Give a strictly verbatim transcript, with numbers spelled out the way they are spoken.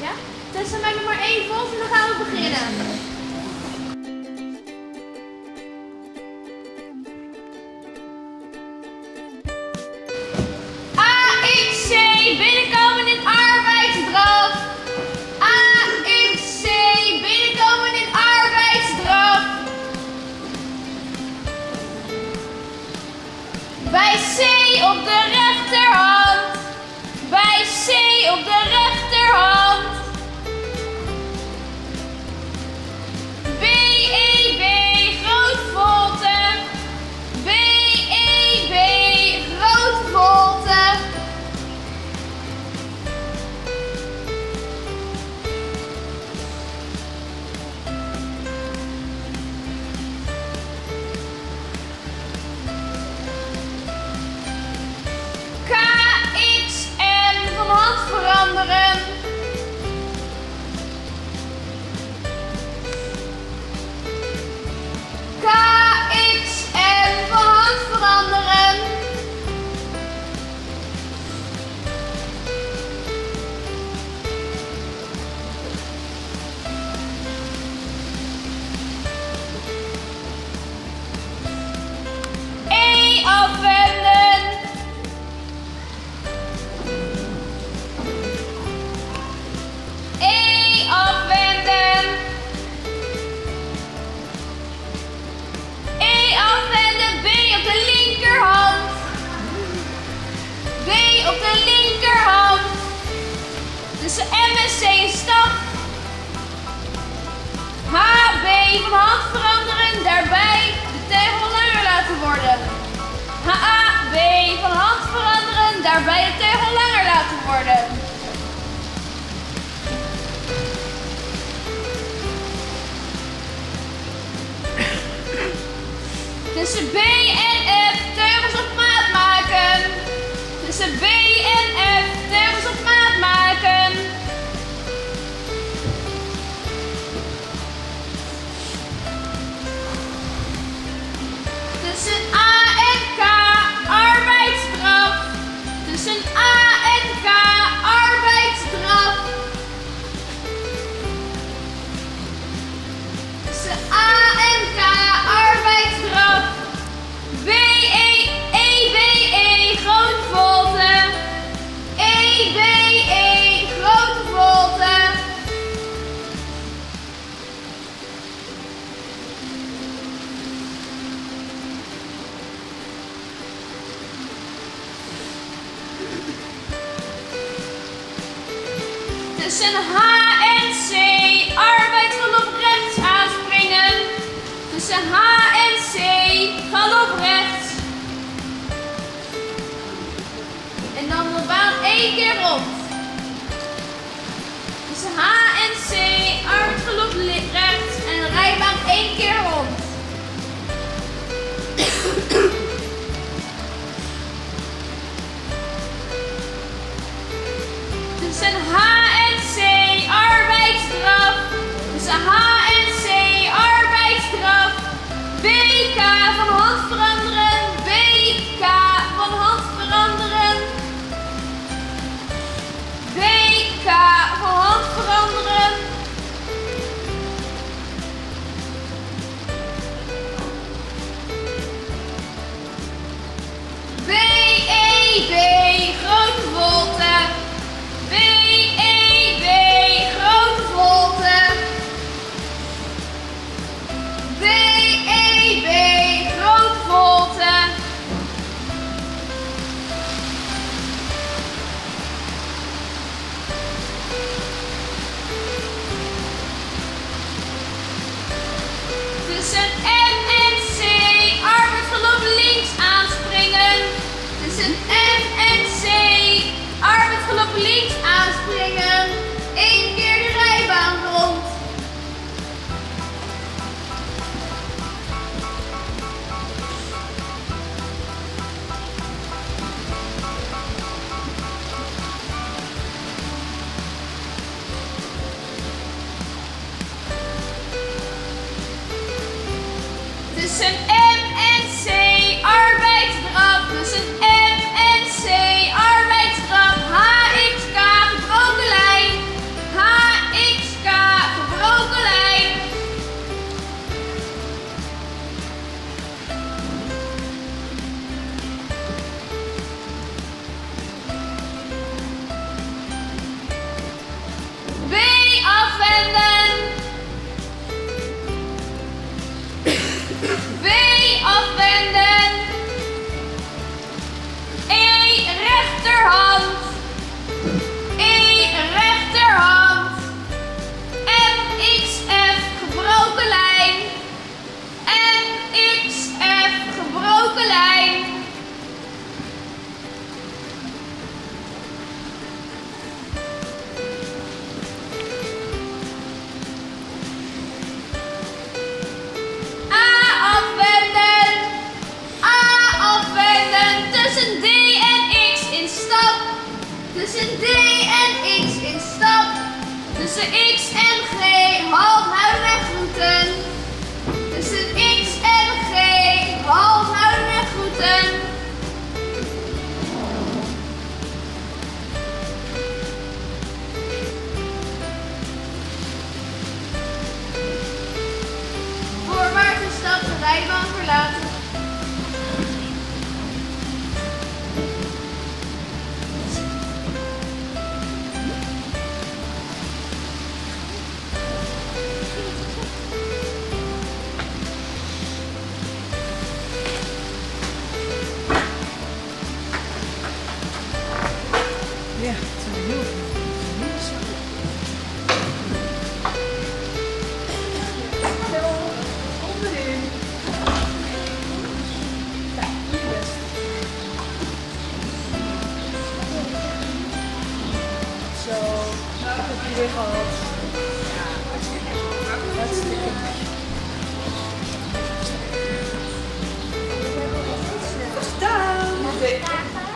Ja? Tessa, maak nog maar één volgt en dan gaan we beginnen. Bij C op de rechterhand, bij C op de rechterhand. B E B grootvolte, B E B grootvolte. Tussen M en C een stap. H B van hand veranderen, daarbij de teugel langer laten worden. H A B van hand veranderen, daarbij de teugel langer laten worden. Tussen B en F teugels op maat maken. Tussen B en F teugels op maat maken. Tussen A en K arbeidsstraf. Tussen A en K arbeidsstraf. Tussen A en K arbeidsstraf. B E E B E grote volte. E B E grote volte. Tussen H en C, arbeidsgalop rechts aanspringen. Tussen H en C, galop rechts. En dan de baan één keer rond. Tussen H en C, arbeidsgalop rechts en de rijbaan één keer rond. Tussen H Tussen H en C arbeidsstraf. B K van hand veranderen. B K van hand veranderen. B K van hand veranderen. B E B grote volte. B E B grote volte. B E B grote volte. Tussen M en C arbeidsgalop links aanspringen. Tussen M en C arbeidsgalop links aanspringen. Eén keer de rijbaan rond. Tussen M en C arbeidsstraf. Tussen M en C arbeidsstraf. H X K gebroken lijn. H and then W op en dan E rechterhand, E rechterhand, M X F gebroken lijn, M X F gebroken lijn. Tussen D en X in stap. Tussen D en X in stap. Tussen X en G half houden en groeten. Tussen X en G half houden en groeten. Voorwaarts een stap, de rijbaan verlaten. Really hard.